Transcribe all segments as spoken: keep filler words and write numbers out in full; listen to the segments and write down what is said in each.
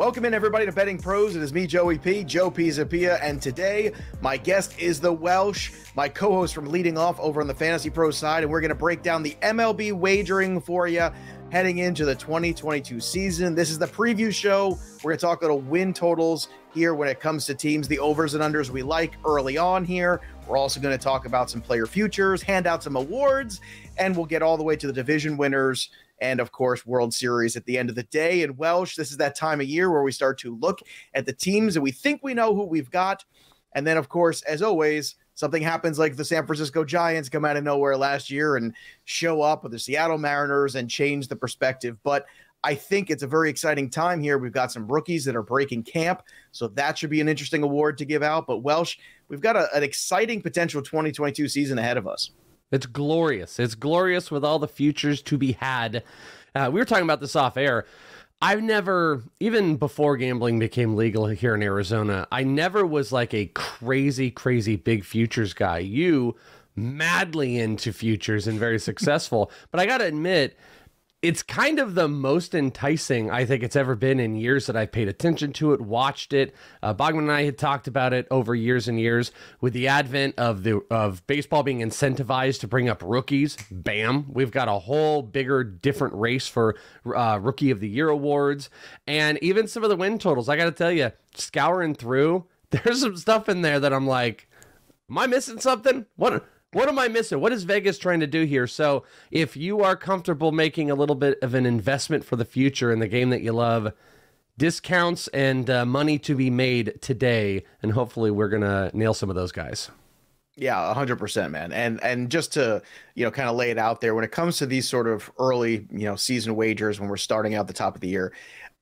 Welcome in, everybody, to Betting Pros. It is me, Joey P, Joe P. Zapia, and today my guest is the Welsh, my co-host from Leading Off over on the Fantasy Pro side, and we're going to break down the M L B wagering for you heading into the twenty twenty-two season. This is the preview show. We're going to talk little win totals here when it comes to teams, the overs and unders we like early on here. We're also going to talk about some player futures, hand out some awards, and we'll get all the way to the division winners and, of course, World Series at the end of the day. And Welsh, this is that time of year where we start to look at the teams and we think we know who we've got. And then, of course, as always, something happens like the San Francisco Giants come out of nowhere last year and show up with the Seattle Mariners and change the perspective. But I think it's a very exciting time here. We've got some rookies that are breaking camp, so that should be an interesting award to give out. But Welsh, we've got a, an exciting potential twenty twenty-two season ahead of us. It's glorious. It's glorious with all the futures to be had. Uh, we were talking about this off air. I've never, even before gambling became legal here in Arizona, I never was like a crazy, crazy big futures guy. You madly into futures and very successful. But I got to admit, it's kind of the most enticing I think it's ever been in years that I've paid attention to it, watched it. Uh, Bogman and I had talked about it over years and years with the advent of the of baseball being incentivized to bring up rookies. Bam, we've got a whole bigger, different race for uh, Rookie of the Year awards. And even some of the win totals, I got to tell you, scouring through, there's some stuff in there that I'm like, am I missing something? What? What am I missing? What is Vegas trying to do here? So if you are comfortable making a little bit of an investment for the future in the game that you love, discounts and uh, money to be made today, and hopefully we're going to nail some of those guys. Yeah, one hundred percent, man. And and just to, you know, kind of lay it out there, when it comes to these sort of early, you know, season wagers when we're starting out the top of the year,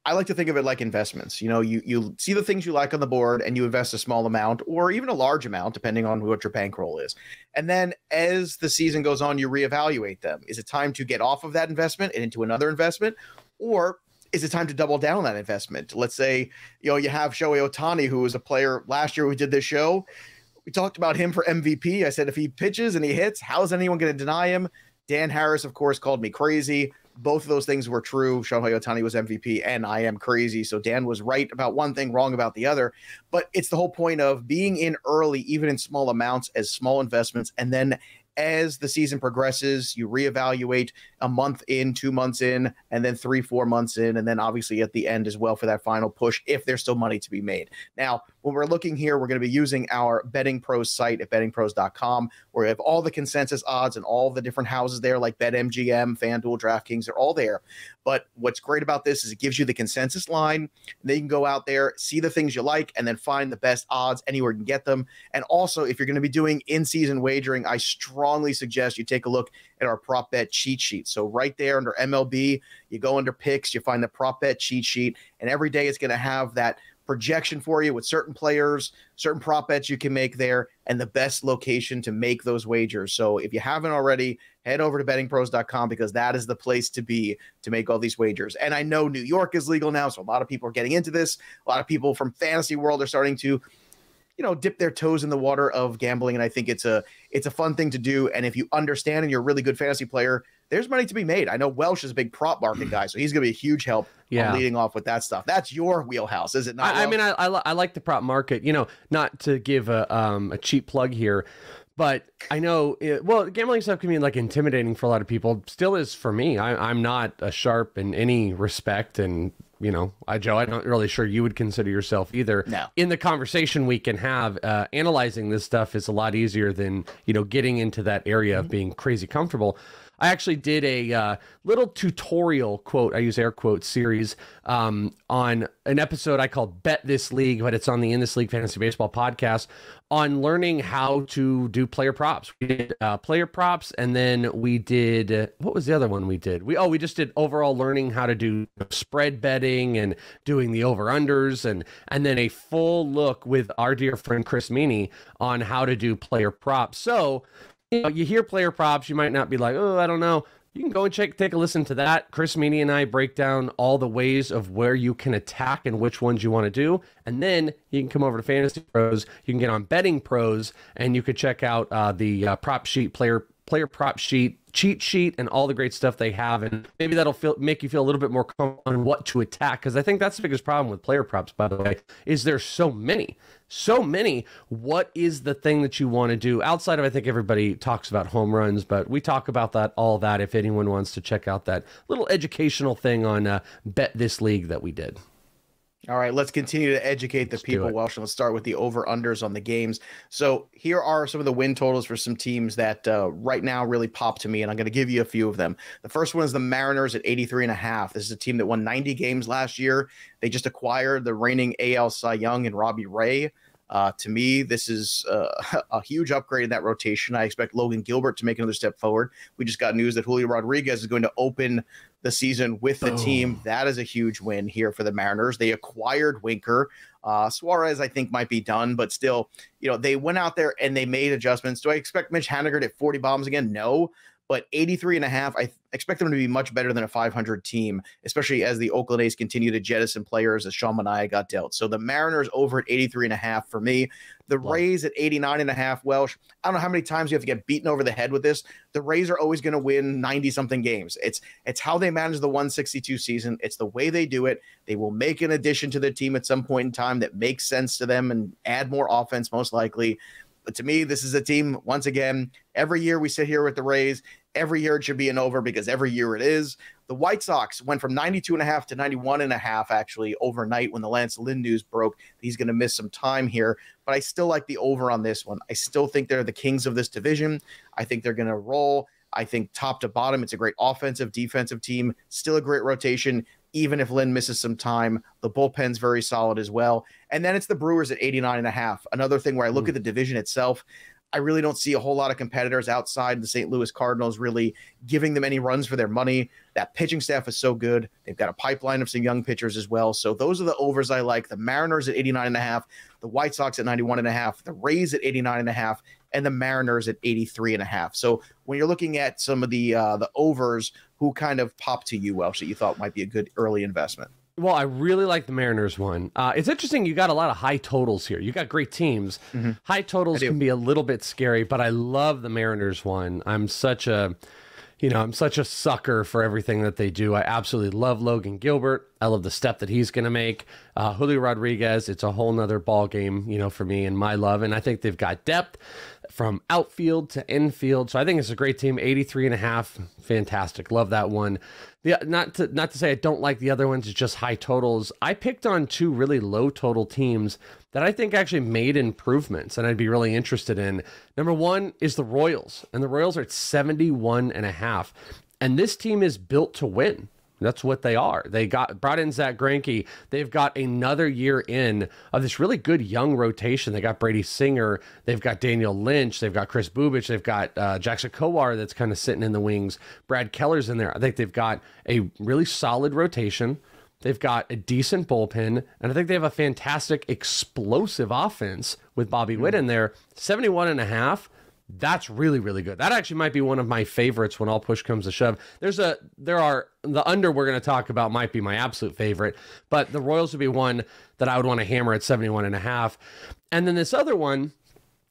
I like to think of it like investments. You know, you you see the things you like on the board and you invest a small amount or even a large amount, depending on what your bankroll is. And then as the season goes on, you reevaluate them. Is it time to get off of that investment and into another investment? Or is it time to double down on that investment? Let's say, you know, you have Shohei Ohtani, who was a player last year we did this show. We talked about him for M V P. I said, if he pitches and he hits, how is anyone going to deny him? Dan Harris, of course, called me crazy. Both of those things were true. Shohei Ohtani was M V P, and I am crazy. So Dan was right about one thing, wrong about the other. But it's the whole point of being in early, even in small amounts, as small investments. And then as the season progresses, you reevaluate a month in, two months in, and then three, four months in. And then obviously at the end as well for that final push, if there's still money to be made. Now, when we're looking here, we're going to be using our Betting Pros site at betting pros dot com, where we have all the consensus odds and all the different houses there, like BetMGM, FanDuel, DraftKings, they're all there. But what's great about this is it gives you the consensus line. Then you can go out there, see the things you like, and then find the best odds anywhere you can get them. And also, if you're going to be doing in-season wagering, I strongly strongly suggest you take a look at our prop bet cheat sheet. So right there under M L B, you go under picks, you find the prop bet cheat sheet, and every day it's going to have that projection for you with certain players, certain prop bets you can make there, and the best location to make those wagers. So if you haven't already, head over to betting pros dot com because that is the place to be to make all these wagers. And I know New York is legal now, so a lot of people are getting into this. A lot of people from fantasy world are starting to you know, dip their toes in the water of gambling. And I think it's a, it's a fun thing to do. And if you understand and you're a really good fantasy player, there's money to be made. I know Welsh is a big prop market guy, so he's going to be a huge help yeah. on leading off with that stuff. That's your wheelhouse, is it not? I, I mean, I, I, I like the prop market, you know, not to give a, um, a cheap plug here, but I know, it, well, gambling stuff can be like intimidating for a lot of people. Still is for me. I, I'm not a sharp in any respect, and you know, I, Joe, I'm not really sure you would consider yourself either. No. In the conversation we can have, uh, analyzing this stuff is a lot easier than, you know, getting into that area of being crazy comfortable. I actually did a uh, little tutorial, quote, I use air quotes, series um, on an episode I called Bet This League, but it's on the In This League Fantasy Baseball podcast, on learning how to do player props. We did uh, player props, and then we did, uh, what was the other one we did? We Oh, we just did overall learning how to do spread betting and doing the over-unders, and, and then a full look with our dear friend Chris Meany on how to do player props. So, you know, you hear player props, you might not be like, oh, I don't know. You can go and check, take a listen to that. Chris Meany and I break down all the ways of where you can attack and which ones you want to do. And then you can come over to Fantasy Pros. You can get on Betting Pros, and you could check out uh, the uh, prop sheet, player player prop sheet cheat sheet and all the great stuff they have. And maybe that'll feel, make you feel a little bit more comfortable on what to attack. Because I think that's the biggest problem with player props, by the way, is there's so many. So many. What is the thing that you want to do? Outside of, I think everybody talks about home runs, but we talk about that, all that, if anyone wants to check out that little educational thing on uh, Bet This League that we did. All right, let's continue to educate the people, Welsh. Let's start with the over-unders on the games. So here are some of the win totals for some teams that uh, right now really pop to me, and I'm going to give you a few of them. The first one is the Mariners at eighty-three and a half. This is a team that won ninety games last year. They just acquired the reigning A L Cy Young and Robbie Ray. Uh, to me, this is uh, a huge upgrade in that rotation. I expect Logan Gilbert to make another step forward. We just got news that Julio Rodriguez is going to open the season with the oh. team. That is a huge win here for the Mariners. They acquired Winker. Uh, Suarez, I think, might be done, but still, you know, they went out there and they made adjustments. Do I expect Mitch Haniger to hit forty bombs again? No. But eighty-three and a half, I expect them to be much better than a five hundred team, especially as the Oakland A's continue to jettison players as Sean Manaea got dealt. So the Mariners over at eighty-three and a half for me. The Rays at eighty-nine and a half, Welsh. I don't know how many times you have to get beaten over the head with this. The Rays are always going to win ninety-something games. It's it's how they manage the one sixty-two season. It's the way they do it. They will make an addition to their team at some point in time that makes sense to them and add more offense most likely. But to me, this is a team, once again, every year we sit here with the Rays. Every year it should be an over because every year it is. The White Sox went from ninety-two and a half to ninety-one and a half, actually, overnight when the Lance Lynn news broke. He's going to miss some time here. But I still like the over on this one. I still think they're the kings of this division. I think they're going to roll. I think top to bottom, it's a great offensive, defensive team. Still a great rotation. Even if Lynn misses some time, the bullpen's very solid as well. And then it's the Brewers at eighty-nine and a half. Another thing where I look mm. at the division itself, I really don't see a whole lot of competitors outside the Saint Louis Cardinals really giving them any runs for their money. That pitching staff is so good. They've got a pipeline of some young pitchers as well. So those are the overs I like. The Mariners at eighty-nine and a half, the White Sox at ninety-one and a half, the Rays at eighty-nine and a half, and the Mariners at eighty-three and a half. So when you're looking at some of the uh, the overs, who kind of popped to you, Welsh, that you thought might be a good early investment? Well, I really like the Mariners one. Uh, it's interesting. You got a lot of high totals here. You got great teams. Mm-hmm. High totals can be a little bit scary, but I love the Mariners one. I'm such a, you know, I'm such a sucker for everything that they do. I absolutely love Logan Gilbert. I love the step that he's going to make. Uh, Julio Rodriguez, it's a whole nother ball game, you know, for me and my love. And I think they've got depth from outfield to infield. So I think it's a great team. eighty-three and a half. Fantastic. Love that one. The, not to, not to say I don't like the other ones. It's just high totals. I picked on two really low total teams that I think actually made improvements and I'd be really interested in. Number one is the Royals, and the Royals are at seventy-one and a half. And this team is built to win. That's what they are. They got brought in Zach Greinke. They've got another year in of this really good young rotation. They got Brady Singer. They've got Daniel Lynch. They've got Chris Bubich. They've got uh, Jackson Kowar that's kind of sitting in the wings. Brad Keller's in there. I think they've got a really solid rotation. They've got a decent bullpen, and I think they have a fantastic explosive offense with Bobby Witt in there. seventy-one and a half. That's really, really good. That actually might be one of my favorites when all push comes to shove. There's a, there are, the under we're going to talk about might be my absolute favorite, but the Royals would be one that I would want to hammer at seventy-one and a half. And then this other one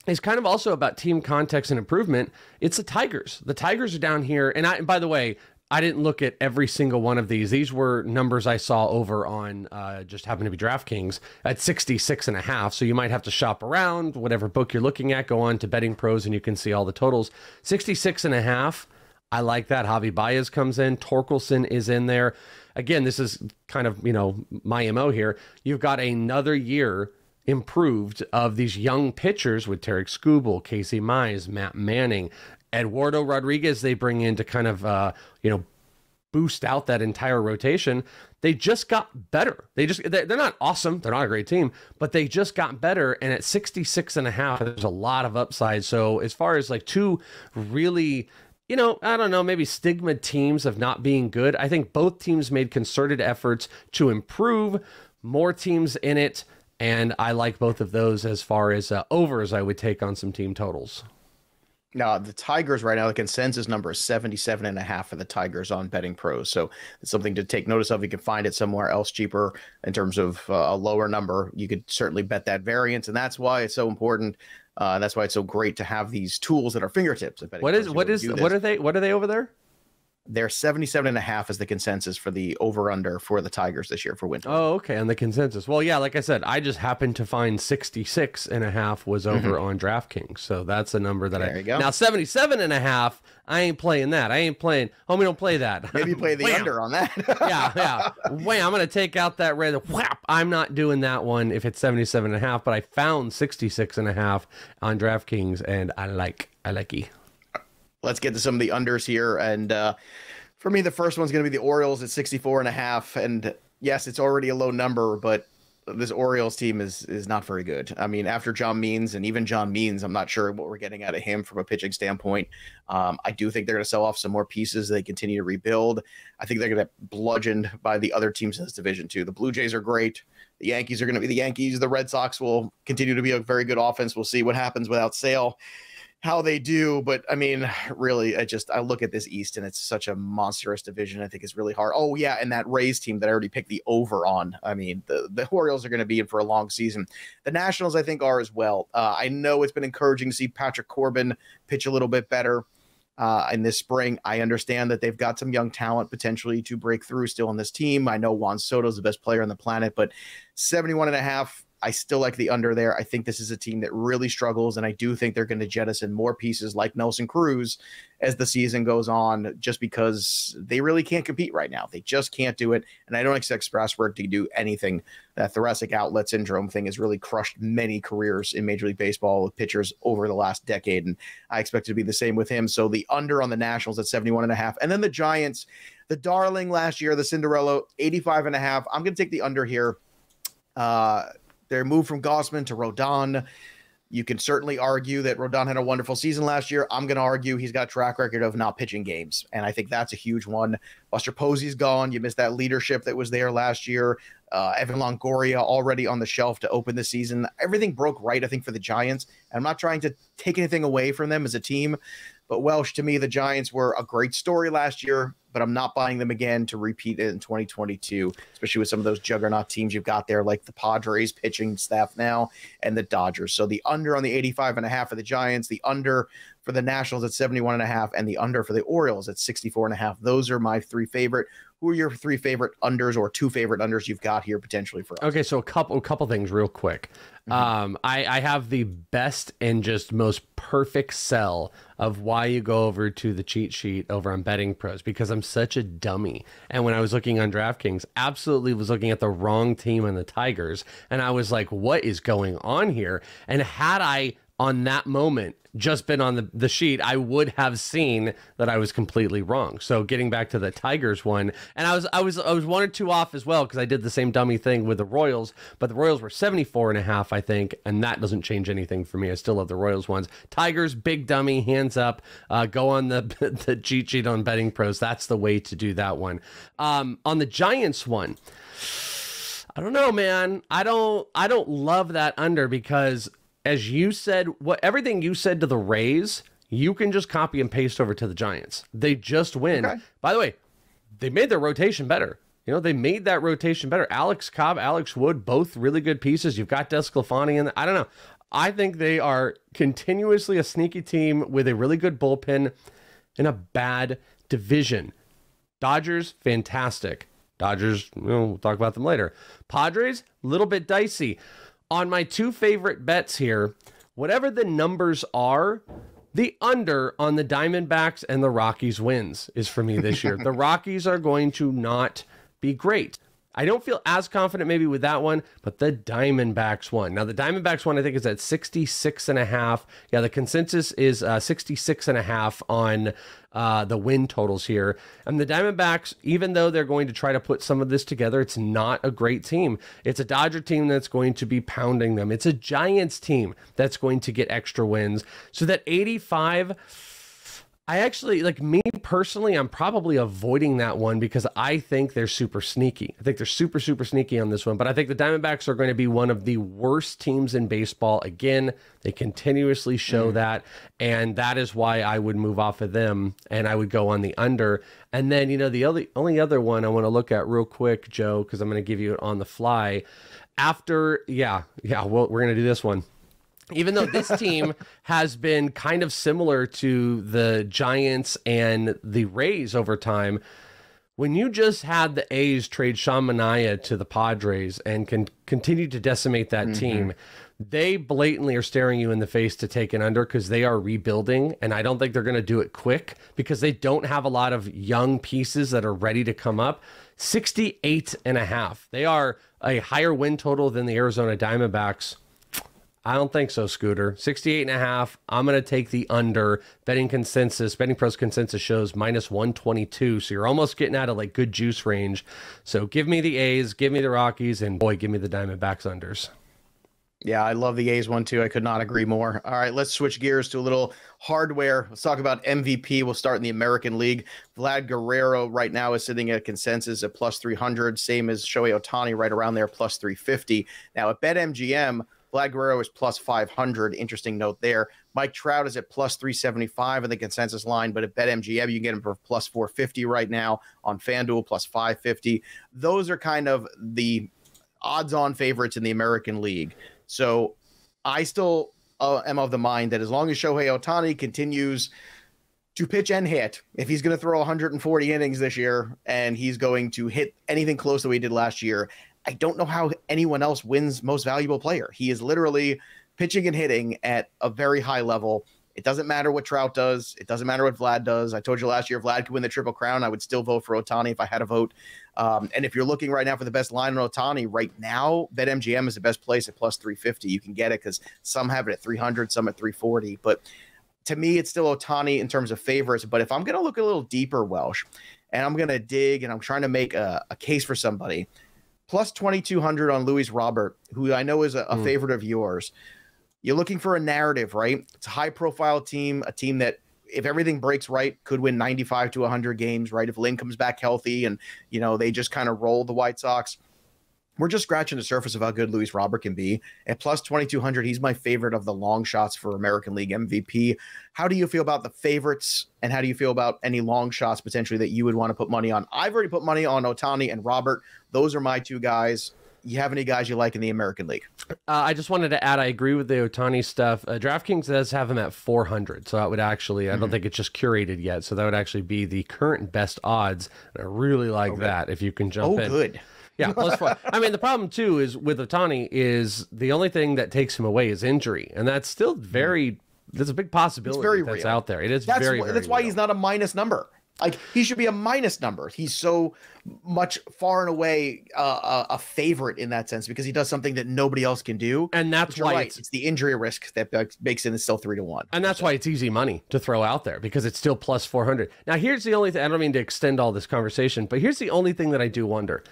is kind of also about team context and improvement. It's the Tigers. The Tigers are down here. And I, and by the way, I didn't look at every single one of these. These were numbers I saw over on uh, just happened to be DraftKings at sixty-six and a half. So you might have to shop around whatever book you're looking at, go on to Betting Pros and you can see all the totals. sixty-six and a half. I like that. Javi Baez comes in. Torkelson is in there. Again, this is kind of, you know, my M O here. You've got another year improved of these young pitchers with Tarek Skubal, Casey Mize, Matt Manning, Eduardo Rodriguez they bring in to kind of, uh, you know, boost out that entire rotation. They just got better. They just, they're not awesome. They're not a great team, but they just got better. And at sixty-six and a half, there's a lot of upside. So as far as like two really, you know, I don't know, maybe stigma teams of not being good, I think both teams made concerted efforts to improve, more teams in it. And I like both of those as far as uh, overs I would take on some team totals. Now, the Tigers right now, the consensus number is seventy-seven and a half for the Tigers on Betting Pros. So it's something to take notice of. You can find it somewhere else cheaper in terms of uh, a lower number. You could certainly bet that variance. And that's why it's so important Uh, and that's why it's so great to have these tools at our fingertips. What is what is what are they what are they over there? They're seventy-seven and a half as the consensus for the over under for the Tigers this year for winter. Oh, okay. On the consensus. Well, yeah, like I said, I just happened to find sixty-six and a half was over mm-hmm. on DraftKings. So that's a number that there I there you go. Now seventy-seven and a half, I ain't playing that. I ain't playing. Homie, don't play that. Maybe play the under on that. yeah, yeah. Wait, I'm going to take out that red. Whap. I'm not doing that one if it's seventy-seven and a half, but I found sixty-six and a half on DraftKings and I like I like it. Let's get to some of the unders here. And uh, for me, the first one's going to be the Orioles at sixty-four and a half. And yes, it's already a low number, but this Orioles team is is not very good. I mean, after John Means and even John Means, I'm not sure what we're getting out of him from a pitching standpoint. Um, I do think they're going to sell off some more pieces. They continue to rebuild. I think they're going to get bludgeoned by the other teams in this division too. The Blue Jays are great. The Yankees are going to be the Yankees. The Red Sox will continue to be a very good offense. We'll see what happens without Sale, how they do. But I mean, really, I just, I look at this East and it's such a monstrous division. I think it's really hard. Oh yeah. And that Rays team that I already picked the over on. I mean, the, the Orioles are going to be in for a long season. The Nationals, I think, are as well. Uh, I know it's been encouraging to see Patrick Corbin pitch a little bit better uh, in this spring. I understand that they've got some young talent potentially to break through still on this team. I know Juan Soto is the best player on the planet, but seventy-one and a half, I still like the under there. I think this is a team that really struggles, and I do think they're going to jettison more pieces like Nelson Cruz as the season goes on, just because they really can't compete right now. They just can't do it, and I don't expect Strasburg to do anything. That thoracic outlet syndrome thing has really crushed many careers in Major League Baseball with pitchers over the last decade, and I expect it to be the same with him. So the under on the Nationals at seventy-one and a half, and then the Giants, the darling last year, the Cinderella, eighty-five and a half. I'm going to take the under here. Uh, Their move from Gausman to Rodon. You can certainly argue that Rodon had a wonderful season last year. I'm going to argue he's got a track record of not pitching games, and I think that's a huge one. Buster Posey's gone. You missed that leadership that was there last year. Uh, Evan Longoria already on the shelf to open the season. Everything broke right, I think, for the Giants. And I'm not trying to take anything away from them as a team, but Welsh, to me, the Giants were a great story last year, but I'm not buying them again to repeat it in twenty twenty-two, especially with some of those juggernaut teams you've got there, like the Padres pitching staff now and the Dodgers. So the under on the eighty-five and a half for the Giants, the under for the Nationals at seventy-one and a half, and the under for the Orioles at sixty-four and a half. Those are my three favorite. Who are your three favorite unders or two favorite unders you've got here potentially for us? Okay, so a couple a couple things real quick. Mm-hmm. Um, I, I have the best and just most perfect sell of why you go over to the cheat sheet over on Betting Pros, because I'm such a dummy. And when I was looking on DraftKings, absolutely was looking at the wrong team and the Tigers. And I was like, what is going on here? And had I, on that moment, just been on the, the sheet, I would have seen that I was completely wrong. So getting back to the Tigers one, and I was I was I was one or two off as well, because I did the same dummy thing with the Royals, but the Royals were seventy-four and a half, I think, and that doesn't change anything for me. I still love the Royals ones. Tigers, big dummy, hands up. Uh, go on the the cheat sheet on Betting Pros. That's the way to do that one. Um, on the Giants one, I don't know, man. I don't I don't love that under, because as you said, what everything you said to the Rays, you can just copy and paste over to the Giants. They just win. Okay. By the way, they made their rotation better. You know, they made that rotation better. Alex Cobb, Alex Wood, both really good pieces. You've got Desclafani in there. I don't know. I think they are continuously a sneaky team with a really good bullpen in a bad division. Dodgers, fantastic. Dodgers, you know, we'll talk about them later. Padres, a little bit dicey. On my two favorite bets here, whatever the numbers are, the under on the Diamondbacks and the Rockies wins is for me this year. The Rockies are going to not be great. I don't feel as confident maybe with that one, but the Diamondbacks one. Now, the Diamondbacks one, I think, is at sixty-six and a half. Yeah, the consensus is uh, sixty-six and a half on uh, the win totals here. And the Diamondbacks, even though they're going to try to put some of this together, it's not a great team. It's a Dodger team that's going to be pounding them. It's a Giants team that's going to get extra wins. So that eighty-five... I actually, like me personally, I'm probably avoiding that one because I think they're super sneaky. I think they're super, super sneaky on this one. But I think the Diamondbacks are going to be one of the worst teams in baseball. Again, they continuously show mm. that. And that is why I would move off of them and I would go on the under. And then, you know, the only, only other one I want to look at real quick, Joe, because I'm going to give you it on the fly. After, yeah, yeah, well, we're going to do this one. even though this team has been kind of similar to the Giants and the Rays over time, when you just had the A's trade Sean Manaea to the Padres and can continue to decimate that mm-hmm. team, they blatantly are staring you in the face to take an under because they are rebuilding, and I don't think they're going to do it quick because they don't have a lot of young pieces that are ready to come up. sixty-eight and a half. They are a higher win total than the Arizona Diamondbacks. I don't think so, Scooter. sixty-eight and a half. I'm going to take the under. Betting consensus, Betting Pros consensus shows minus one twenty-two. So you're almost getting out of like good juice range. So give me the A's, give me the Rockies, and boy, give me the Diamondbacks unders. Yeah, I love the A's one, too. I could not agree more. All right, let's switch gears to a little hardware. Let's talk about M V P. We'll start in the American League. Vlad Guerrero right now is sitting at a consensus at plus three hundred, same as Shohei Ohtani right around there, plus three fifty. Now, at BetMGM, Vlad Guerrero is plus five hundred. Interesting note there. Mike Trout is at plus three seventy-five on the consensus line, but at BetMGM, you can get him for plus four fifty right now. On FanDuel, plus five fifty. Those are kind of the odds-on favorites in the American League. So I still uh, am of the mind that as long as Shohei Ohtani continues to pitch and hit, if he's going to throw one hundred forty innings this year and he's going to hit anything close to what he did last year, I don't know how anyone else wins most valuable player. He is literally pitching and hitting at a very high level. It doesn't matter what Trout does. It doesn't matter what Vlad does. I told you last year, Vlad could win the Triple Crown. I would still vote for Ohtani if I had a vote. Um, and if you're looking right now for the best line on Ohtani, right now, BetMGM is the best place at plus three fifty. You can get it because some have it at three hundred, some at three forty. But to me, it's still Ohtani in terms of favorites. But if I'm going to look a little deeper, Welsh, and I'm going to dig and I'm trying to make a, a case for somebody, plus twenty-two hundred on Luis Robert, who I know is a, a mm. favorite of yours. You're looking for a narrative, right? It's a high-profile team, a team that, if everything breaks right, could win ninety-five to one hundred games, right? If Lynn comes back healthy and, you know, they just kind of roll the White Sox. We're just scratching the surface of how good Luis Robert can be. At plus twenty-two hundred, he's my favorite of the long shots for American League M V P. How do you feel about the favorites, and how do you feel about any long shots potentially that you would want to put money on? I've already put money on Ohtani and Robert. Those are my two guys. You have any guys you like in the American League? Uh, I just wanted to add, I agree with the Ohtani stuff. Uh, DraftKings does have him at four hundred, so that would actually, mm-hmm. I don't think it's just curated yet, so that would actually be the current best odds. I really like okay. that if you can jump oh, in. Oh, good. Yeah, plus four. I mean, the problem, too, is with Ohtani is the only thing that takes him away is injury, and that's still very, mm-hmm. that's a big possibility very that's real. out there. It is that's very, very That's why real. he's not a minus number. Like, he should be a minus number. He's so much far and away uh, a favorite in that sense because he does something that nobody else can do. And that's why right. it's, it's the injury risk that makes it still three to one. And that's so. why it's easy money to throw out there because it's still plus four hundred. Now, here's the only thing. I don't mean to extend all this conversation, but here's the only thing that I do wonder.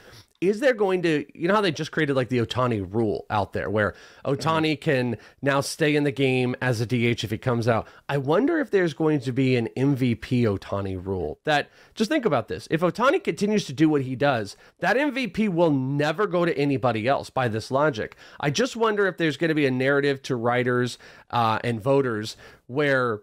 Is there going to, you know how they just created like the Ohtani rule out there where Ohtani mm. can now stay in the game as a D H if he comes out. I wonder if there's going to be an M V P Ohtani rule that, just think about this. If Ohtani continues to do what he does, that M V P will never go to anybody else by this logic. I just wonder if there's going to be a narrative to writers uh, and voters where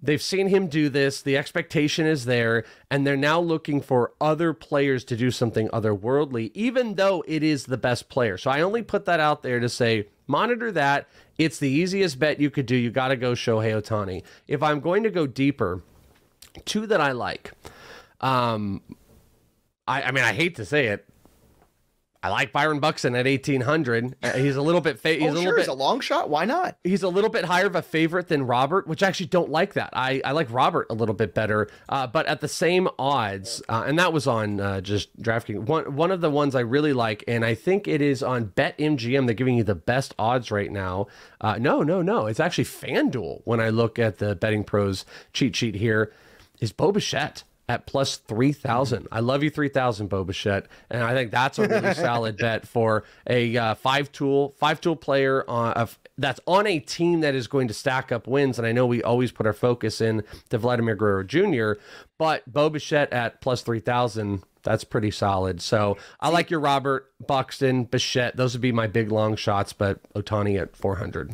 they've seen him do this, the expectation is there, and they're now looking for other players to do something otherworldly, even though it is the best player. So I only put that out there to say, monitor that. It's the easiest bet you could do. You got to go Shohei Ohtani. If I'm going to go deeper, two that I like. Um, I, I mean, I hate to say it. I like Byron Buxton at eighteen hundred. He's a little bit... Fa he's oh, a little sure, bit, he's a long shot. Why not? He's a little bit higher of a favorite than Robert, which I actually don't like that. I, I like Robert a little bit better, uh, but at the same odds, uh, and that was on uh, just DraftKings. One, one of the ones I really like, and I think it is on BetMGM. They're giving you the best odds right now. Uh, no, no, no. It's actually FanDuel when I look at the Betting Pros cheat sheet here, is Bo Bichette at plus three thousand. I love you three thousand, Bo Bichette. And I think that's a really solid bet for a uh, five-tool five tool player on, uh, that's on a team that is going to stack up wins. And I know we always put our focus in to Vladimir Guerrero Junior, but Bo Bichette at plus three thousand, that's pretty solid. So I like your Robert, Buxton, Bichette. Those would be my big long shots, but Ohtani at four hundred.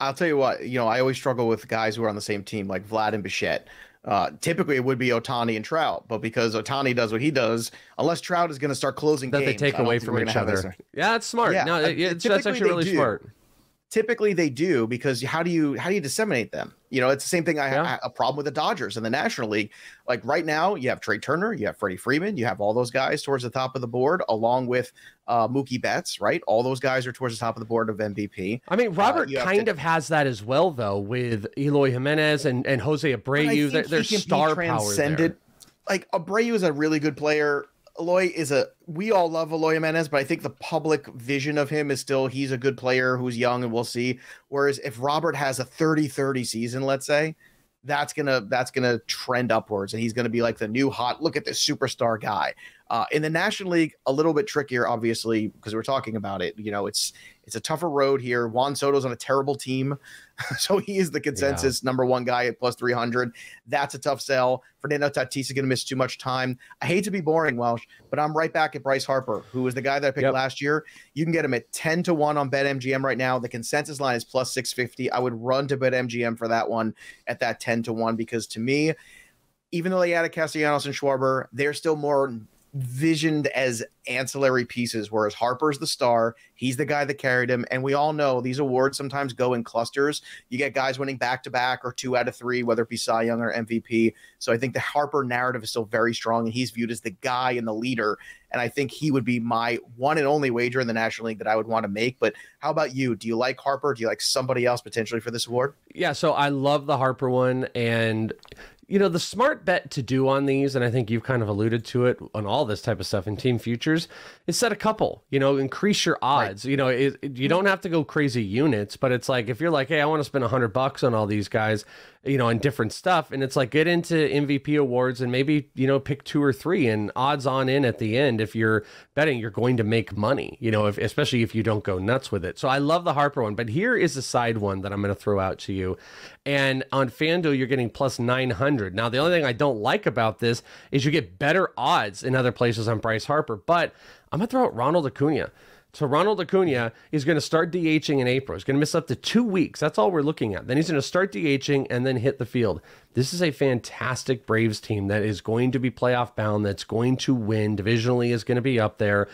I'll tell you what, you know, I always struggle with guys who are on the same team, like Vlad and Bichette. Uh, typically, it would be Ohtani and Trout, but because Ohtani does what he does, unless Trout is going to start closing that games, they take away from each other. Yeah, that's smart. Yeah, no, it, it's, that's actually really do. smart. Typically they do, because how do you how do you disseminate them? You know, it's the same thing. I yeah. have a problem with the Dodgers in the National League. Like right now, you have Trey Turner, you have Freddie Freeman, you have all those guys towards the top of the board, along with uh, Mookie Betts, right? All those guys are towards the top of the board of M V P. I mean, Robert uh, kind to... of has that as well, though, with Eloy Jimenez and, and Jose Abreu. They're, they're star power there. Like Abreu is a really good player. Eloy is a, we all love Eloy Jimenez, but I think the public vision of him is still, he's a good player who's young and we'll see. Whereas if Robert has a thirty thirty season, let's say, that's going to, that's going to trend upwards and he's going to be like the new hot, look at this superstar guy. Uh, in the National League, a little bit trickier, obviously, because we're talking about it. You know, it's, it's a tougher road here. Juan Soto's on a terrible team. So he is the consensus yeah. number one guy at plus three hundred. That's a tough sell. Fernando Tatis is going to miss too much time. I hate to be boring, Welsh, but I'm right back at Bryce Harper, who was the guy that I picked yep. last year. You can get him at ten to one on BetMGM right now. The consensus line is plus six fifty. I would run to BetMGM for that one at that ten to one, because to me, even though they added Castellanos and Schwarber, they're still more visioned as ancillary pieces, whereas Harper's the star. He's the guy that carried him, and we all know these awards sometimes go in clusters. You get guys winning back-to-back or two out of three, whether it be Cy Young or M V P. So I think the Harper narrative is still very strong, and he's viewed as the guy and the leader, and I think he would be my one and only wager in the National League that I would want to make. But how about you? Do you like Harper? Do you like somebody else potentially for this award? Yeah, so I love the Harper one, and you know, the smart bet to do on these, and I think you've kind of alluded to it on all this type of stuff in team futures, is set a couple, you know, increase your odds. Right. You know, it, it, you don't have to go crazy units, but it's like, if you're like, hey, I want to spend a hundred bucks on all these guys, you know, on different stuff. And it's like, get into M V P awards and maybe, you know, pick two or three and odds on in at the end. If you're betting, you're going to make money, you know, if, especially if you don't go nuts with it. So I love the Harper one, but here is a side one that I'm going to throw out to you. And on FanDuel, you're getting plus nine hundred. Now, the only thing I don't like about this is you get better odds in other places on Bryce Harper, but I'm going to throw out Ronald Acuna. So Ronald Acuna is going to start DHing in April. He's going to miss up to two weeks. That's all we're looking at. Then he's going to start DHing and then hit the field. This is a fantastic Braves team that is going to be playoff bound, that's going to win, divisionally is going to be up there.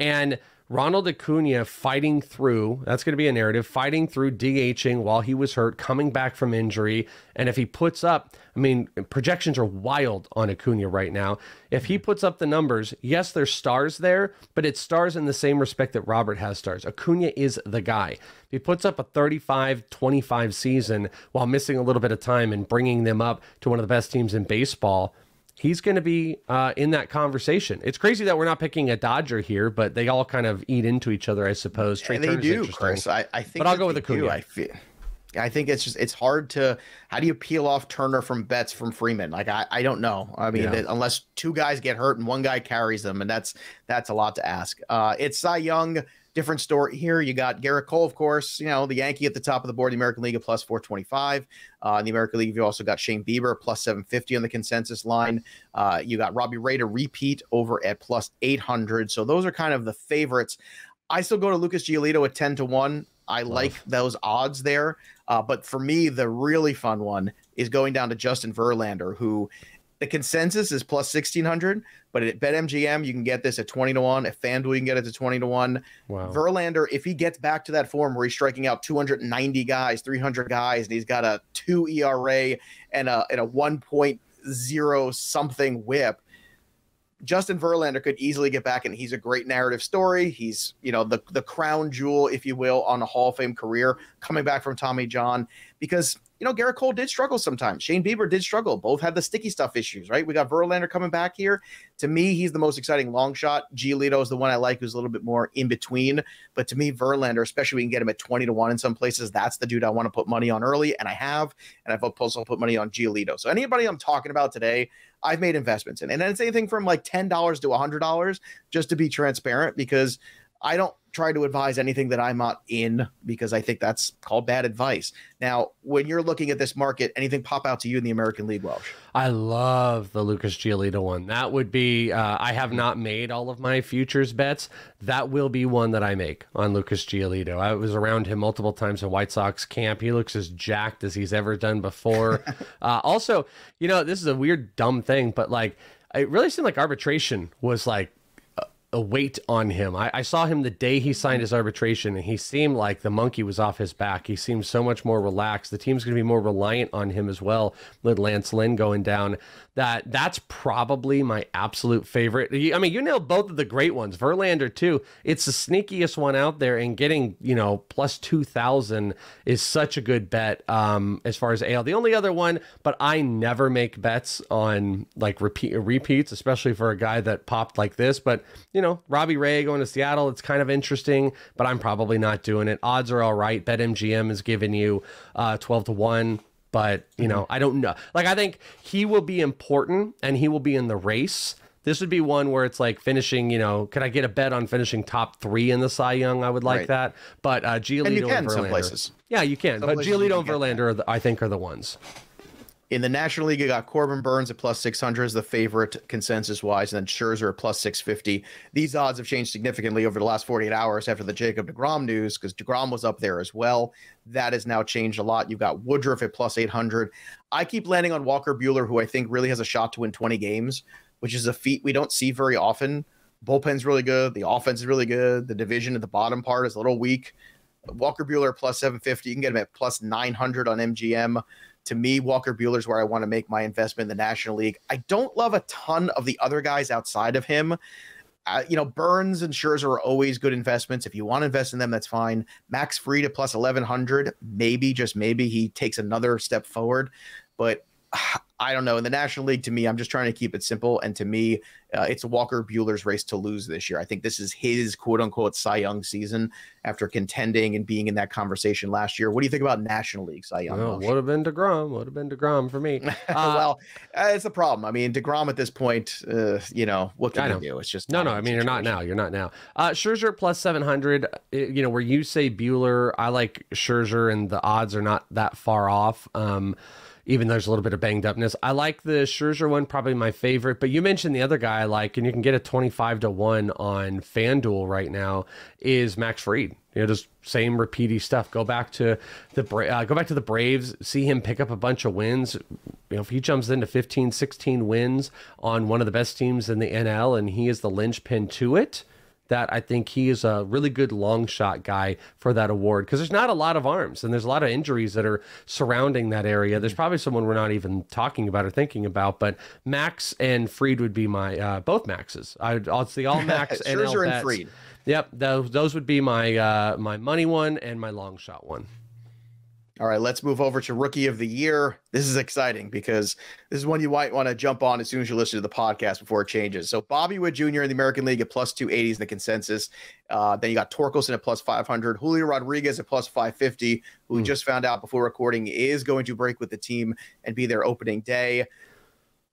And Ronald Acuna fighting through, that's going to be a narrative, fighting through DHing while he was hurt, coming back from injury. And if he puts up, I mean, projections are wild on Acuna right now. If he puts up the numbers, yes, there's stars there, but it's stars in the same respect that Robert has stars. Acuna is the guy. If he puts up a thirty-five twenty-five season while missing a little bit of time and bringing them up to one of the best teams in baseball, he's going to be uh, in that conversation. It's crazy that we're not picking a Dodger here, but they all kind of eat into each other, I suppose. Trey yeah, they do, Chris. I, I think, but I'll go with Acuna. I feel, I think it's just it's hard to. How do you peel off Turner from Betts from Freeman? Like I, I don't know. I mean, yeah. they, unless two guys get hurt and one guy carries them, and that's that's a lot to ask. Uh, it's Cy Young. Different story here. You got Garrett Cole, of course, you know, the Yankee at the top of the board, the American League at plus four twenty-five. Uh, in the American League, you also got Shane Bieber, plus seven fifty on the consensus line. Uh, you got Robbie Ray to repeat over at plus eight hundred. So those are kind of the favorites. I still go to Lucas Giolito at ten to one. I Love. like those odds there. Uh, but for me, the really fun one is going down to Justin Verlander, who the consensus is plus sixteen hundred, but at BetMGM, you can get this at twenty to one. At FanDuel, you can get it to twenty to one. Wow. Verlander, if he gets back to that form where he's striking out two hundred ninety guys, three hundred guys, and he's got a two E R A and a, and a one point oh something whip, Justin Verlander could easily get back, and he's a great narrative story. He's, you know, the the crown jewel, if you will, on a Hall of Fame career, coming back from Tommy John. Because, you know, Garrett Cole did struggle sometimes. Shane Bieber did struggle. Both had the sticky stuff issues, right? We got Verlander coming back here. To me, he's the most exciting long shot. Giolito is the one I like, who's a little bit more in between. But to me, Verlander, especially we can get him at twenty to one in some places, that's the dude I want to put money on early, and I have. And I've also put money on Giolito. So anybody I'm talking about today, I've made investments in. And then it's anything from like ten dollars to one hundred dollars, just to be transparent, because I don't try to advise anything that I'm not in, because I think that's called bad advice. Now, when you're looking at this market, anything pop out to you in the American League, Welsh? I love the Lucas Giolito one. That would be, uh, I have not made all of my futures bets. That will be one that I make on Lucas Giolito. I was around him multiple times in White Sox camp. He looks as jacked as he's ever done before. uh, also, you know, this is a weird, dumb thing, but like, it really seemed like arbitration was like, a weight on him. I, I saw him the day he signed his arbitration, and he seemed like the monkey was off his back. He seemed so much more relaxed. The team's going to be more reliant on him as well, with Lance Lynn going down. That That's probably my absolute favorite. I mean, you nailed both of the great ones. Verlander, too. It's the sneakiest one out there, and getting, you know, plus two thousand is such a good bet um, as far as A L. The only other one, but I never make bets on, like, repeat repeats, especially for a guy that popped like this, but, you You know, Robbie Ray going to Seattle, it's kind of interesting, but I'm probably not doing it. Odds are all right. BetMGM is giving you uh, twelve to one, but, you know, I don't know. Like, I think he will be important and he will be in the race. This would be one where it's like finishing, you know, could I get a bet on finishing top three in the Cy Young? I would like right. that. But uh, Giolito and, you can, and Verlander. Some places. Yeah, you can. Some but Giolito and Verlander, are the, I think, are the ones. In the National League, you got Corbin Burnes at plus six hundred as the favorite consensus-wise, and then Scherzer at plus six fifty. These odds have changed significantly over the last forty-eight hours after the Jacob DeGrom news, because DeGrom was up there as well. That has now changed a lot. You've got Woodruff at plus eight hundred. I keep landing on Walker Buehler, who I think really has a shot to win twenty games, which is a feat we don't see very often. Bullpen's really good. The offense is really good. The division at the bottom part is a little weak. Walker Buehler plus seven fifty. You can get him at plus nine hundred on M G M. To me, Walker Buehler's where I want to make my investment in the National League. I don't love a ton of the other guys outside of him. Uh, you know, Burnes and Scherzer are always good investments. If you want to invest in them, that's fine. Max Fried at plus eleven hundred. Maybe, just maybe, he takes another step forward. But uh, I don't know. In the National League, to me, I'm just trying to keep it simple. And to me, uh, it's Walker Buehler's race to lose this year. I think this is his quote-unquote Cy Young season after contending and being in that conversation last year. What do you think about National League Cy Young? Oh, would have been DeGrom. Would have been DeGrom for me. Uh, well, uh, it's a problem. I mean, DeGrom at this point, uh, you know, what can you do? It's just no, no. I mean, you're not now. You're not now. Uh, Scherzer plus seven hundred. You know, where you say Buehler, I like Scherzer, and the odds are not that far off. Um, even though there's a little bit of banged upness. I like the Scherzer one, probably my favorite, but you mentioned the other guy I like, and you can get a twenty-five to one on FanDuel right now, is Max Fried. You know, just same repeaty stuff. Go back to the uh, go back to the Braves, see him pick up a bunch of wins. You know, if he jumps into fifteen, sixteen wins on one of the best teams in the N L, and he is the linchpin to it, that I think he is a really good long shot guy for that award, because there's not a lot of arms and there's a lot of injuries that are surrounding that area. There's probably someone we're not even talking about or thinking about, but Max and Fried would be my uh, both Maxes. I'd see all Max and Scherzer and Fried. Yep, those, those would be my uh, my money one and my long shot one. All right, let's move over to Rookie of the Year. This is exciting because this is one you might want to jump on as soon as you listen to the podcast before it changes. So Bobby Witt Junior in the American League at plus two eighty is the consensus. Uh, then you got Torkelson at plus five hundred. Julio Rodriguez at plus five fifty, who mm. we just found out before recording is going to break with the team and be their opening day.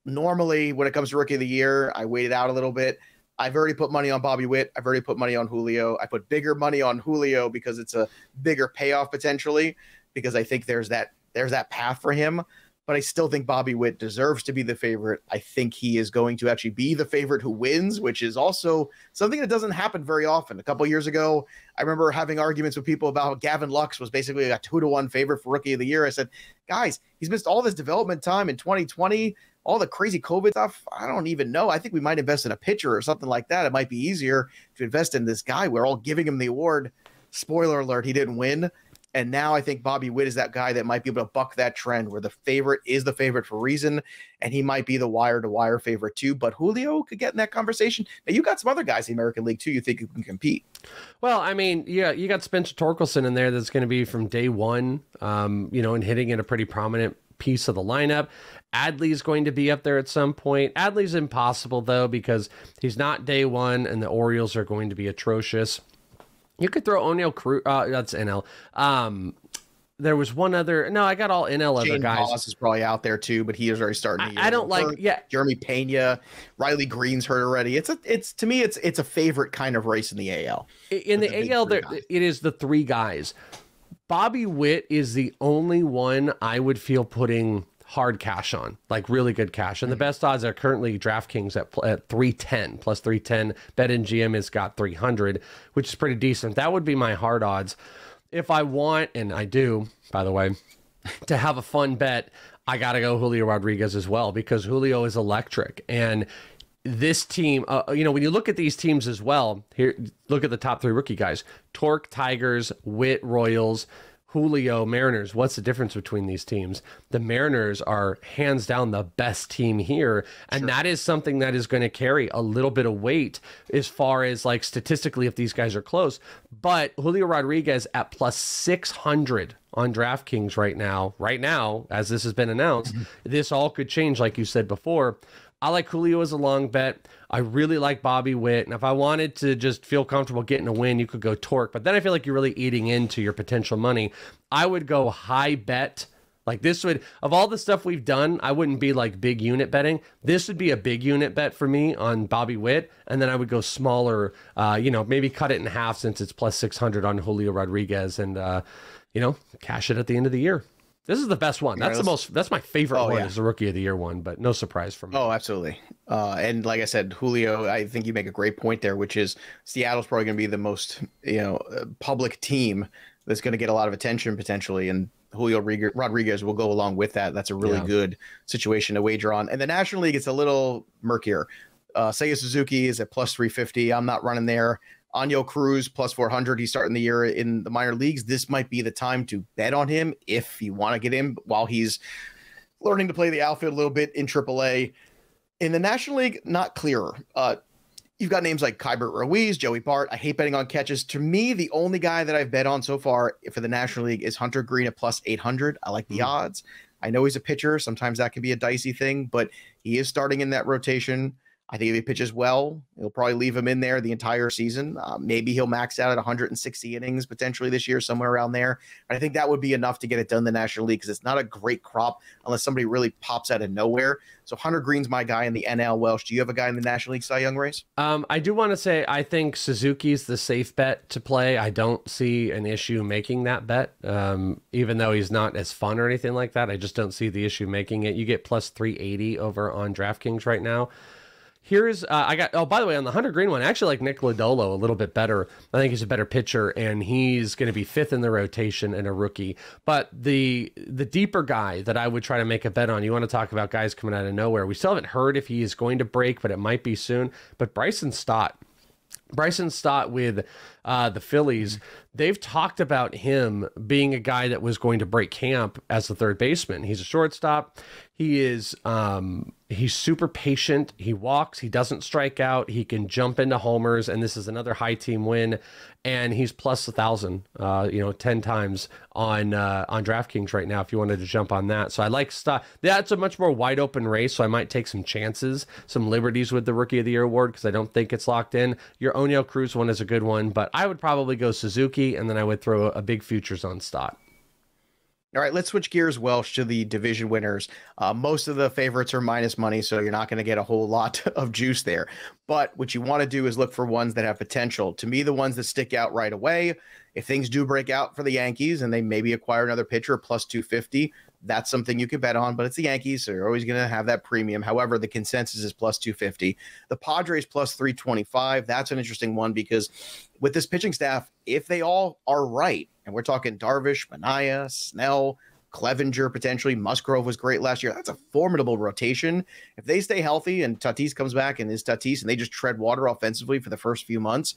Normally, when it comes to Rookie of the Year, I waited out a little bit. I've already put money on Bobby Witt. I've already put money on Julio. I put bigger money on Julio because it's a bigger payoff potentially, because I think there's that there's that path for him. But I still think Bobby Witt deserves to be the favorite. I think he is going to actually be the favorite who wins, which is also something that doesn't happen very often. A couple of years ago, I remember having arguments with people about how Gavin Lux was basically a two to one favorite for Rookie of the Year. I said, guys, he's missed all this development time in twenty twenty, all the crazy COVID stuff. I don't even know. I think we might invest in a pitcher or something like that. It might be easier to invest in this guy. We're all giving him the award. Spoiler alert, he didn't win. And now I think Bobby Witt is that guy that might be able to buck that trend where the favorite is the favorite for reason, and he might be the wire-to-wire favorite too. But Julio could get in that conversation. Now, you got some other guys in the American League too you think who can compete. Well, I mean, yeah, you got Spencer Torkelson in there that's going to be from day one, um, you know, and hitting in a pretty prominent piece of the lineup. Adley's going to be up there at some point. Adley's impossible, though, because he's not day one, and the Orioles are going to be atrocious. You could throw O'Neill Cruz. Uh, that's N L. Um, there was one other. No, I got all N L Shane other guys. Moss is probably out there too, but he is already starting. To I, I don't like. Hurt. Yeah, Jeremy Pena, Riley Green's hurt already. It's a. It's to me. It's it's a favorite kind of race in the A L. In the, the A L, there guys. It is the three guys. Bobby Witt is the only one I would feel putting hard cash on, like really good cash. And the best odds are currently DraftKings at, at three ten, plus three ten. BetMGM has got three hundred, which is pretty decent. That would be my hard odds. If I want, and I do, by the way, to have a fun bet, I got to go Julio Rodriguez as well, because Julio is electric. And this team, uh, you know, when you look at these teams as well, here, look at the top three rookie guys, Torque, Tigers, Witt, Royals, Julio, Mariners. What's the difference between these teams? The Mariners are hands down the best team here. And sure, that is something that is going to carry a little bit of weight as far as like statistically if these guys are close. But Julio Rodriguez at plus six hundred on DraftKings right now, right now, as this has been announced, this all could change, like you said before. I like Julio as a long bet. I really like Bobby Witt. And if I wanted to just feel comfortable getting a win, you could go Torque. But then I feel like you're really eating into your potential money. I would go high bet. Like this would, of all the stuff we've done, I wouldn't be like big unit betting. This would be a big unit bet for me on Bobby Witt. And then I would go smaller, uh, you know, maybe cut it in half since it's plus six hundred on Julio Rodriguez and, uh, you know, cash it at the end of the year. This is the best one. That's the most. That's my favorite oh, one. Yeah. Is the rookie of the year one, but no surprise for me. Oh, absolutely. Uh, and like I said, Julio, I think you make a great point there, which is Seattle's probably going to be the most, you know, public team that's going to get a lot of attention potentially, and Julio Rodriguez will go along with that. That's a really yeah. good situation to wager on. And the National League, it's a little murkier. Uh, Seiya Suzuki is at plus three fifty. I'm not running there. Anyo Cruz, plus four hundred. He's starting the year in the minor leagues. This might be the time to bet on him if you want to get him while he's learning to play the outfield a little bit in triple A. In the National League, not clearer. Uh, you've got names like Keibert Ruiz, Joey Bart. I hate betting on catches. To me, the only guy that I've bet on so far for the National League is Hunter Green at plus eight hundred. I like the mm. odds. I know he's a pitcher. Sometimes that can be a dicey thing, but he is starting in that rotation. I think if he pitches well, he'll probably leave him in there the entire season. Uh, maybe he'll max out at one hundred sixty innings potentially this year, somewhere around there. But I think that would be enough to get it done in the National League because it's not a great crop unless somebody really pops out of nowhere. So Hunter Green's my guy in the N L. Welsh, do you have a guy in the National League Cy Young race? Um, I do want to say I think Suzuki's the safe bet to play. I don't see an issue making that bet, um, even though he's not as fun or anything like that. I just don't see the issue making it. You get plus three eighty over on DraftKings right now. Here's, uh, I got, oh, by the way, on the Hunter Green one, I actually like Nick Lodolo a little bit better. I think he's a better pitcher, and he's going to be fifth in the rotation and a rookie. But the the deeper guy that I would try to make a bet on, you want to talk about guys coming out of nowhere. We still haven't heard if he is going to break, but it might be soon. But Bryson Stott. Bryson Stott with uh, the Phillies, they've talked about him being a guy that was going to break camp as the third baseman. He's a shortstop. He is um, he's super patient. He walks. He doesn't strike out. He can jump into homers, and this is another high team win. And he's plus a thousand, uh, you know, ten times on uh, on DraftKings right now. If you wanted to jump on that, so I like Stott. That's a much more wide open race, so I might take some chances, some liberties with the Rookie of the Year award because I don't think it's locked in. Your O'Neill Cruz one is a good one, but I would probably go Suzuki, and then I would throw a big futures on Stott. All right, let's switch gears, Welsh, to the division winners. Uh, most of the favorites are minus money, so you're not going to get a whole lot of juice there. But what you want to do is look for ones that have potential. To me, the ones that stick out right away, if things do break out for the Yankees and they maybe acquire another pitcher, plus two fifty, that's something you could bet on, but it's the Yankees, so you're always going to have that premium. However, the consensus is plus two fifty. The Padres plus three twenty-five. That's an interesting one because with this pitching staff, if they all are right, and we're talking Darvish, Manaea, Snell, Clevinger, potentially Musgrove was great last year. That's a formidable rotation. If they stay healthy and Tatis comes back and is Tatis and they just tread water offensively for the first few months,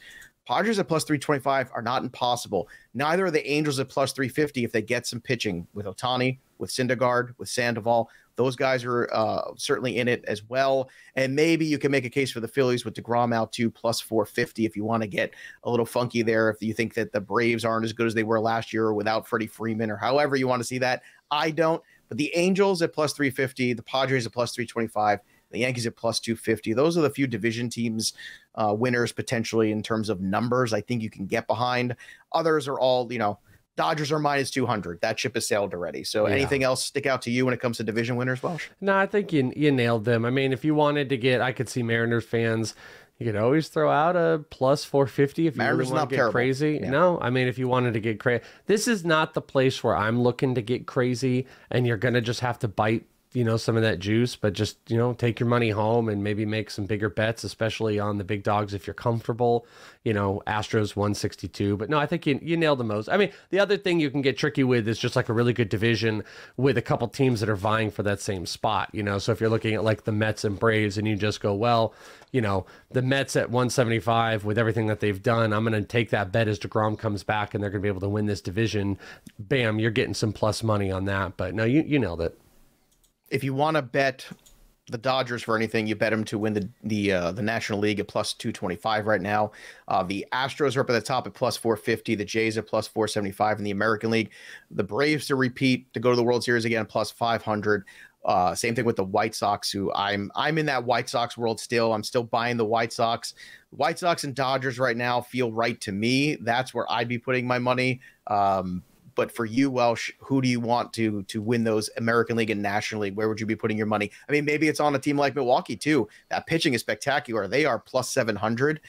Padres at plus three twenty-five are not impossible. Neither are the Angels at plus three fifty if they get some pitching with Ohtani, with Syndergaard, with Sandoval. Those guys are uh, certainly in it as well. And maybe you can make a case for the Phillies with DeGrom out to plus four fifty if you want to get a little funky there. If you think that the Braves aren't as good as they were last year or without Freddie Freeman or however you want to see that, I don't. But the Angels at plus three fifty, the Padres at plus three twenty-five, the Yankees at plus two fifty. Those are the few division teams uh, winners potentially in terms of numbers I think you can get behind. Others are all, you know, Dodgers are minus two hundred. That ship has sailed already. So yeah. Anything else stick out to you when it comes to division winners, Welsh? No, I think you, you nailed them. I mean, if you wanted to get, I could see Mariners fans, you could always throw out a plus four fifty if you Mariners really want to get terrible. Crazy. Yeah. No, I mean, if you wanted to get crazy. This is not the place where I'm looking to get crazy, and you're going to just have to bite you know, some of that juice, but just, you know, take your money home and maybe make some bigger bets, especially on the big dogs if you're comfortable. You know, Astros one sixty-two. But no, I think you, you nailed the most. I mean, the other thing you can get tricky with is just like a really good division with a couple teams that are vying for that same spot, you know. So if you're looking at like the Mets and Braves and you just go, well, you know, the Mets at one seventy-five with everything that they've done, I'm going to take that bet as DeGrom comes back and they're going to be able to win this division. Bam, you're getting some plus money on that. But no, you, you nailed it. If you want to bet the Dodgers for anything, you bet them to win the the uh, the National League at plus two twenty-five right now. Uh, the Astros are up at the top at plus four fifty. The Jays at plus four seventy-five in the American League. The Braves to repeat to go to the World Series again plus five hundred. Uh, same thing with the White Sox, who I'm I'm in that White Sox world still. I'm still buying the White Sox. White Sox and Dodgers right now feel right to me. That's where I'd be putting my money. Um, But for you, Welsh, who do you want to to win those American League and National League? Where would you be putting your money? I mean, maybe it's on a team like Milwaukee, too. That pitching is spectacular. They are plus seven hundred.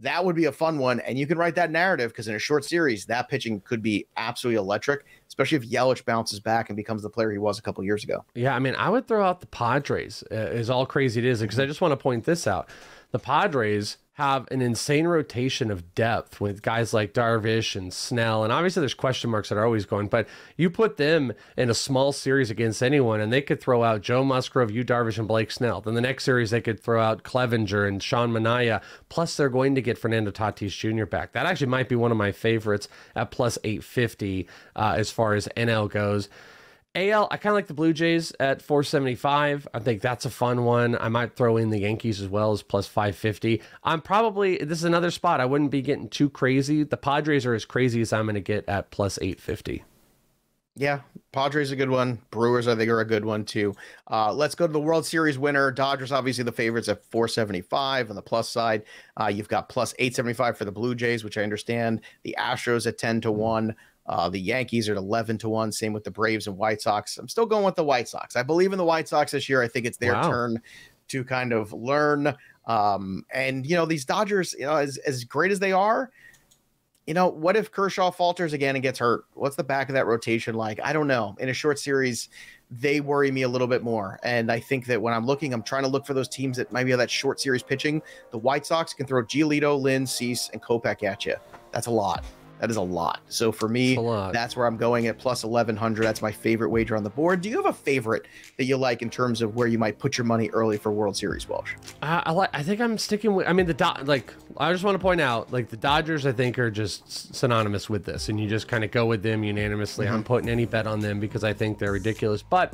That would be a fun one. And you can write that narrative because in a short series, that pitching could be absolutely electric, especially if Yelich bounces back and becomes the player he was a couple years ago. Yeah, I mean, I would throw out the Padres, uh, as all crazy it is, because I just want to point this out. The Padres have an insane rotation of depth with guys like Darvish and Snell. And obviously there's question marks that are always going, but you put them in a small series against anyone and they could throw out Joe Musgrove, Yu Darvish, and Blake Snell. Then the next series they could throw out Clevinger and Sean Manaea. Plus they're going to get Fernando Tatis Junior back. That actually might be one of my favorites at plus eight fifty uh, as far as N L goes. A L, I kind of like the Blue Jays at four seventy-five. I think that's a fun one. I might throw in the Yankees as well as plus five fifty. I'm probably, this is another spot I wouldn't be getting too crazy. The Padres are as crazy as I'm going to get at plus eight fifty. Yeah, Padres are a good one. Brewers, I think, are a good one, too. Uh, let's go to the World Series winner. Dodgers, obviously, the favorites at four seventy-five on the plus side. Uh, you've got plus eight seventy-five for the Blue Jays, which I understand. The Astros at ten to one. Uh, the Yankees are at eleven to one. Same with the Braves and White Sox. I'm still going with the White Sox. I believe in the White Sox this year. I think it's their wow. turn to kind of learn. Um, and, you know, these Dodgers, you know, as, as great as they are, you know, what if Kershaw falters again and gets hurt? What's the back of that rotation like? I don't know. In a short series, they worry me a little bit more. And I think that when I'm looking, I'm trying to look for those teams that might be that short series pitching. The White Sox can throw Giolito, Lynn, Cease, and Kopech at you. That's a lot. That is a lot. So for me, that's where I'm going at plus eleven hundred. That's my favorite wager on the board. Do you have a favorite that you like in terms of where you might put your money early for World Series, Welsh? Uh, I like. I think I'm sticking with. I mean, the Do like. I just want to point out, like the Dodgers, I think, are just synonymous with this, and you just kind of go with them unanimously. Mm-hmm. I'm putting any bet on them because I think they're ridiculous, but.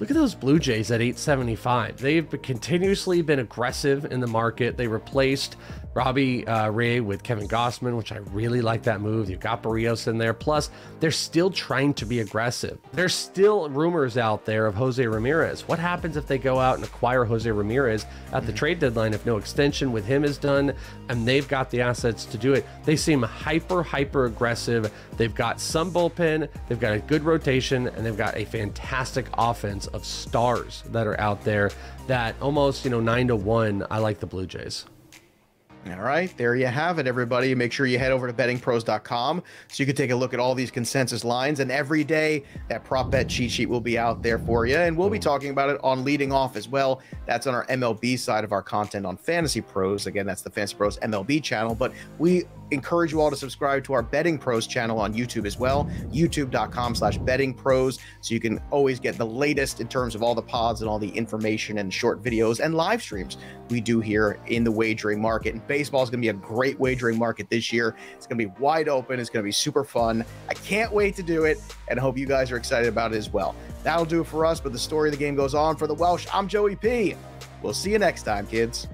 Look at those Blue Jays at eight seventy-five. They've been continuously been aggressive in the market. They replaced Robbie uh, Ray with Kevin Gausman, which I really like that move. You've got Barrios in there. Plus, they're still trying to be aggressive. There's still rumors out there of Jose Ramirez. What happens if they go out and acquire Jose Ramirez at the mm-hmm. trade deadline if no extension with him is done and they've got the assets to do it? They seem hyper, hyper aggressive. They've got some bullpen. They've got a good rotation, and they've got a fantastic offense of stars that are out there that almost, you know, nine to one. I like the Blue Jays. All right, there you have it, everybody. Make sure you head over to betting pros dot com so you can take a look at all these consensus lines. And every day, that prop bet cheat sheet will be out there for you. And we'll be talking about it on Leading Off as well. That's on our M L B side of our content on Fantasy Pros. Again, that's the Fantasy Pros M L B channel. But we encourage you all to subscribe to our Betting Pros channel on YouTube as well, youtube dot com slash betting pros. So you can always get the latest in terms of all the pods and all the information and short videos and live streams we do here in the wagering market. And baseball is going to be a great wagering market this year. It's going to be wide open. It's going to be super fun. I can't wait to do it, and I hope you guys are excited about it as well. That'll do it for us, but the story of the game goes on. For the Welsh, I'm Joey P. We'll see you next time, kids.